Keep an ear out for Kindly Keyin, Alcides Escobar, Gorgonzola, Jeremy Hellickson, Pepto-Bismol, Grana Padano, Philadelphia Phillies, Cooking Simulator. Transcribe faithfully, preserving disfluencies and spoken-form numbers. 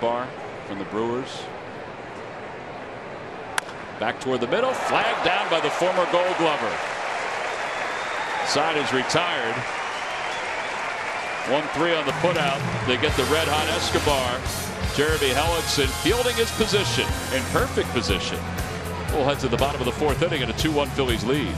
Bar from the Brewers. Back toward the middle, flagged down by the former Gold Glover. Side is retired. one three on the putout. They get the red hot Escobar. Jeremy Hellickson fielding his position in perfect position. We'll head to the bottom of the fourth inning at a two one Phillies lead.